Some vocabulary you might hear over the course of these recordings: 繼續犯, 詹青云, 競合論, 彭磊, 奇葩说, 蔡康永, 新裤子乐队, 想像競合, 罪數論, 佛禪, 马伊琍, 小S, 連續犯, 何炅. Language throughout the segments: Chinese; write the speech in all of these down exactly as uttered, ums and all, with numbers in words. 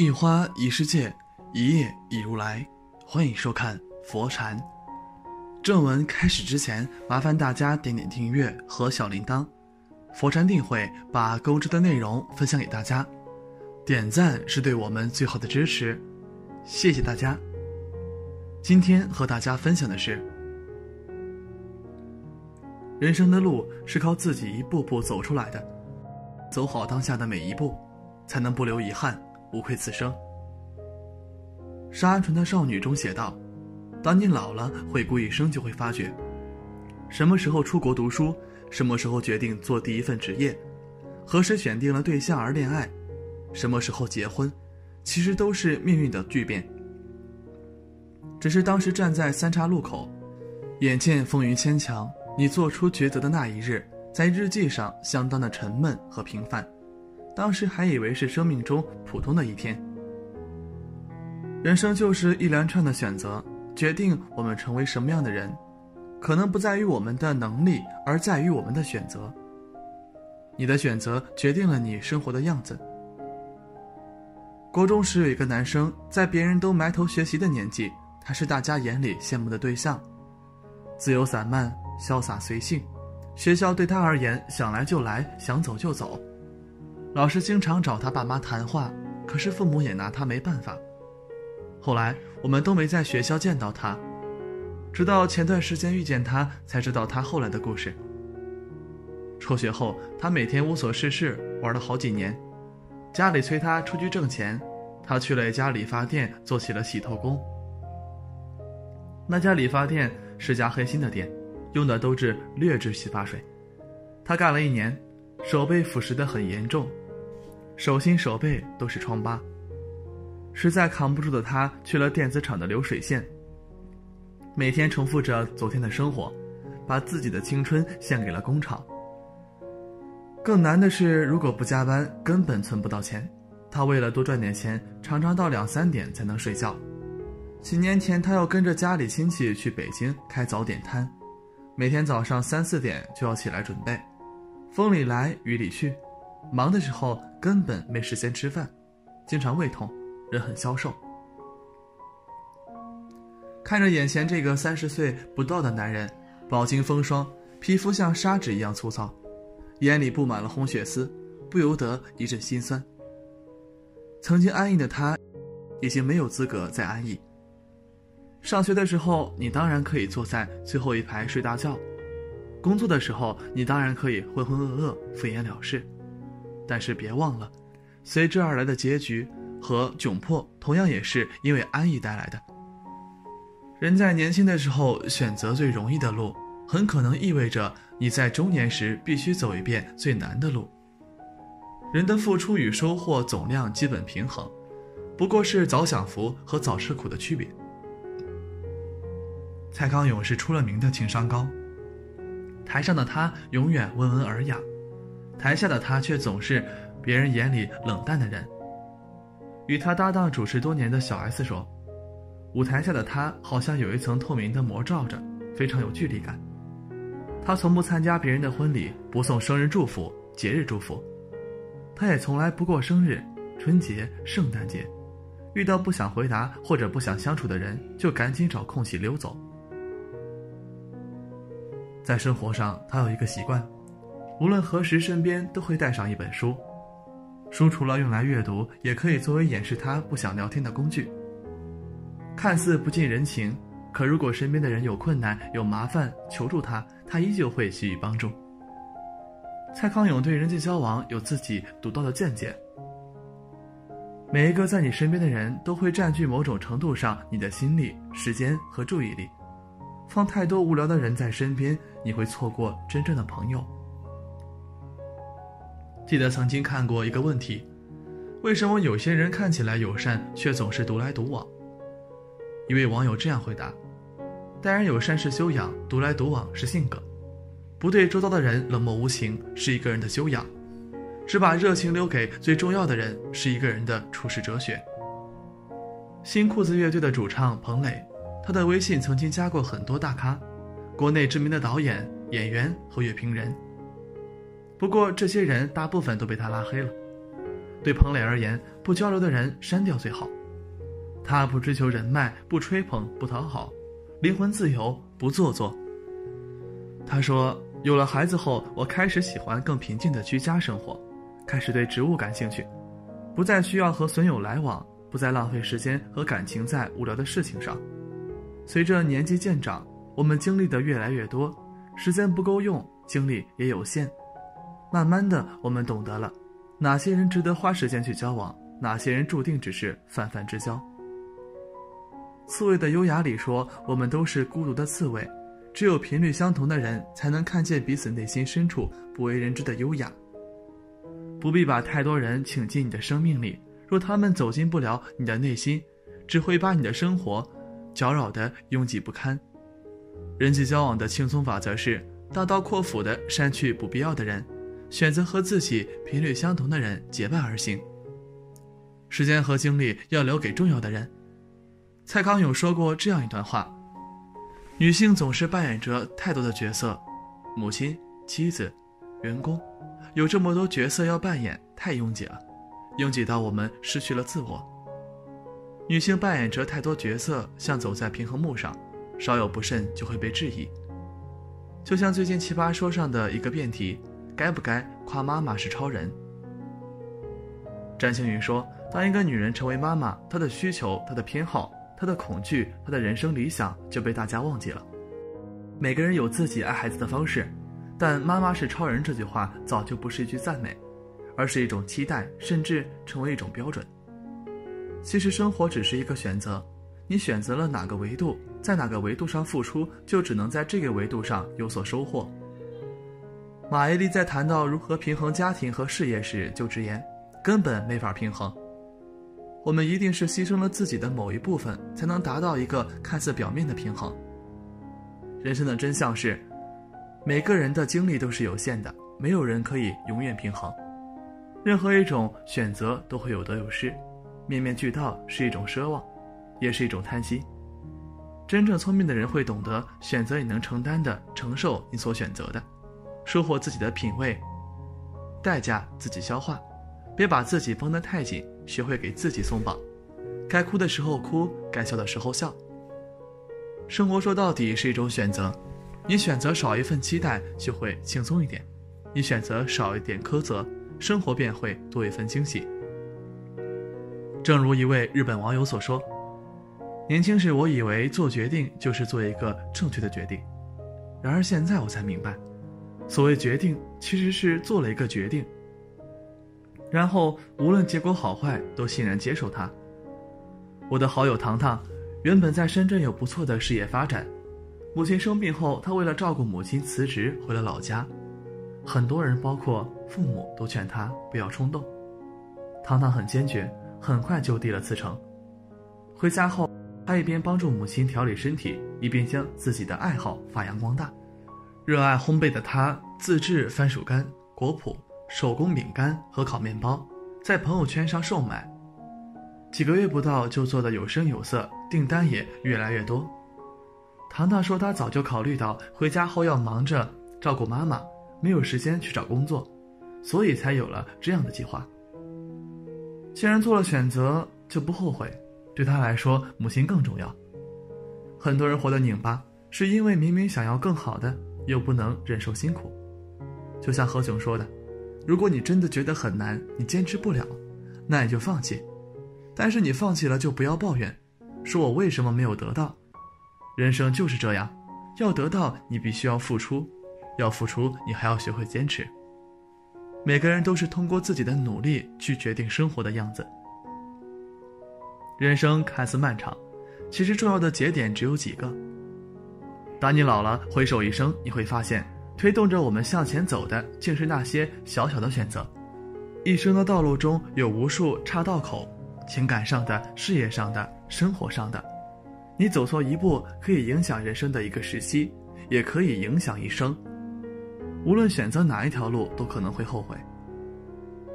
一花一世界，一叶一如来。欢迎收看佛禅。正文开始之前，麻烦大家点点订阅和小铃铛。佛禅定会把公知的内容分享给大家，点赞是对我们最好的支持，谢谢大家。今天和大家分享的是，人生的路是靠自己一步步走出来的，走好当下的每一步，才能不留遗憾。 无愧此生。《沙船的少女》中写道：“当你老了，回顾一生，就会发觉，什么时候出国读书，什么时候决定做第一份职业，何时选定了对象而恋爱，什么时候结婚，其实都是命运的巨变。只是当时站在三岔路口，眼见风云牵强，你做出抉择的那一日，在日记上相当的沉闷和平凡。” 当时还以为是生命中普通的一天。人生就是一连串的选择，决定我们成为什么样的人，可能不在于我们的能力，而在于我们的选择。你的选择决定了你生活的样子。国中时有一个男生，在别人都埋头学习的年纪，他是大家眼里羡慕的对象，自由散漫，潇洒随性。学校对他而言，想来就来，想走就走。 老师经常找他爸妈谈话，可是父母也拿他没办法。后来我们都没在学校见到他，直到前段时间遇见他，才知道他后来的故事。辍学后，他每天无所事事，玩了好几年。家里催他出去挣钱，他去了一家理发店做起了洗头工。那家理发店是家黑心的店，用的都是劣质洗发水。他干了一年，手被腐蚀得很严重。 手心手背都是疮疤，实在扛不住的他去了电子厂的流水线，每天重复着昨天的生活，把自己的青春献给了工厂。更难的是，如果不加班，根本存不到钱。他为了多赚点钱，常常到两三点才能睡觉。几年前，他要跟着家里亲戚去北京开早点摊，每天早上三四点就要起来准备，风里来雨里去。 忙的时候根本没时间吃饭，经常胃痛，人很消瘦。看着眼前这个三十岁不到的男人，饱经风霜，皮肤像砂纸一样粗糙，眼里布满了红血丝，不由得一阵心酸。曾经安逸的他，已经没有资格再安逸。上学的时候，你当然可以坐在最后一排睡大觉；工作的时候，你当然可以浑浑噩噩、敷衍了事。 但是别忘了，随之而来的结局和窘迫，同样也是因为安逸带来的。人在年轻的时候选择最容易的路，很可能意味着你在中年时必须走一遍最难的路。人的付出与收获总量基本平衡，不过是早享福和早吃苦的区别。蔡康永是出了名的情商高，台上的他永远温文尔雅。 台下的他却总是别人眼里冷淡的人。与他搭档主持多年的小 S 说：“舞台下的他好像有一层透明的膜罩着，非常有距离感。他从不参加别人的婚礼，不送生日祝福、节日祝福。他也从来不过生日、春节、圣诞节。遇到不想回答或者不想相处的人，就赶紧找空隙溜走。在生活上，他有一个习惯。” 无论何时，身边都会带上一本书。书除了用来阅读，也可以作为掩饰他不想聊天的工具。看似不近人情，可如果身边的人有困难、有麻烦，求助他，他依旧会给予帮助。蔡康永对人际交往有自己独到的见解。每一个在你身边的人都会占据某种程度上你的心力、时间和注意力。放太多无聊的人在身边，你会错过真正的朋友。 记得曾经看过一个问题：为什么有些人看起来友善，却总是独来独往？一位网友这样回答：“待人友善是修养，独来独往是性格。不对周遭的人冷漠无情，是一个人的修养；只把热情留给最重要的人，是一个人的处世哲学。”新裤子乐队的主唱彭磊，他的微信曾经加过很多大咖，国内知名的导演、演员和乐评人。 不过，这些人大部分都被他拉黑了。对彭磊而言，不交流的人删掉最好。他不追求人脉，不吹捧，不讨好，灵魂自由，不做作。他说，有了孩子后，我开始喜欢更平静的居家生活，开始对植物感兴趣，不再需要和损友来往，不再浪费时间和感情在无聊的事情上。随着年纪渐长，我们经历的越来越多，时间不够用，精力也有限。慢慢的，我们懂得了哪些人值得花时间去交往，哪些人注定只是泛泛之交。刺猬的优雅里说，我们都是孤独的刺猬，只有频率相同的人才能看见彼此内心深处不为人知的优雅。不必把太多人请进你的生命里，若他们走进不了你的内心，只会把你的生活搅扰得拥挤不堪。人际交往的轻松法则是大刀阔斧地删去不必要的人，选择和自己频率相同的人结伴而行。时间和精力要留给重要的人。蔡康永说过这样一段话，女性总是扮演着太多的角色，母亲、妻子、员工，有这么多角色要扮演，太拥挤了，拥挤到我们失去了自我。女性扮演着太多角色，像走在平衡木上，稍有不慎就会被质疑。就像最近奇葩说上的一个辩题，该不该夸妈妈是超人？詹青云说，当一个女人成为妈妈，她的需求、她的偏好、他的恐惧，他的人生理想就被大家忘记了。每个人有自己爱孩子的方式，但妈妈是超人这句话早就不是一句赞美，而是一种期待，甚至成为一种标准。其实生活只是一个选择，你选择了哪个维度，在哪个维度上付出，就只能在这个维度上有所收获。马伊琍在谈到如何平衡家庭和事业时就直言，根本没法平衡。我们一定是牺牲了自己的某一部分，才能达到一个看似表面的平衡。人生的真相是，每个人的精力都是有限的，没有人可以永远平衡。任何一种选择都会有得有失，面面俱到是一种奢望，也是一种叹息。真正聪明的人会懂得选择你能承担的，承受你所选择的，收获自己的品味，代价自己消化。别把自己绷得太紧，学会给自己松绑，该哭的时候哭，该笑的时候笑。生活说到底是一种选择，你选择少一份期待，就会轻松一点；你选择少一点苛责，生活便会多一份惊喜。正如一位日本网友所说，年轻时我以为做决定就是做一个正确的决定，然而现在我才明白，所谓决定其实是做了一个决定，然后无论结果好坏都欣然接受它。我的好友糖糖原本在深圳有不错的事业发展，母亲生病后，她为了照顾母亲辞职回了老家。很多人包括父母都劝她不要冲动，糖糖很坚决，很快就递了辞呈。回家后，她一边帮助母亲调理身体，一边将自己的爱好发扬光大。热爱烘焙的她自制番薯干、果脯、手工饼干和烤面包，在朋友圈上售卖，几个月不到就做得有声有色，订单也越来越多。糖糖说，她早就考虑到回家后要忙着照顾妈妈，没有时间去找工作，所以才有了这样的计划。既然做了选择，就不后悔。对她来说，母亲更重要。很多人活得拧巴，是因为明明想要更好的，又不能忍受辛苦。就像何炅说的，如果你真的觉得很难，你坚持不了，那你就放弃。但是你放弃了就不要抱怨，说我为什么没有得到。人生就是这样，要得到你必须要付出，要付出你还要学会坚持。每个人都是通过自己的努力去决定生活的样子。人生看似漫长，其实重要的节点只有几个。当你老了回首一生，你会发现推动着我们向前走的，竟是那些小小的选择。一生的道路中有无数岔道口，情感上的、事业上的、生活上的。你走错一步，可以影响人生的一个时期，也可以影响一生。无论选择哪一条路，都可能会后悔。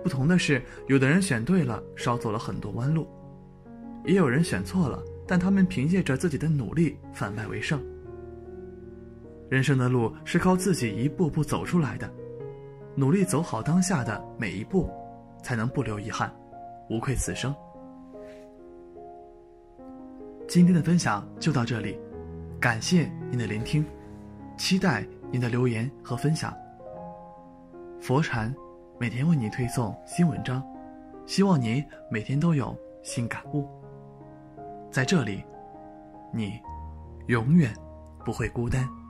不同的是，有的人选对了，少走了很多弯路；也有人选错了，但他们凭借着自己的努力，反败为胜。人生的路是靠自己一步步走出来的，努力走好当下的每一步，才能不留遗憾，无愧此生。今天的分享就到这里，感谢您的聆听，期待您的留言和分享。佛禅每天为你推送新文章，希望您每天都有新感悟。在这里，你永远不会孤单。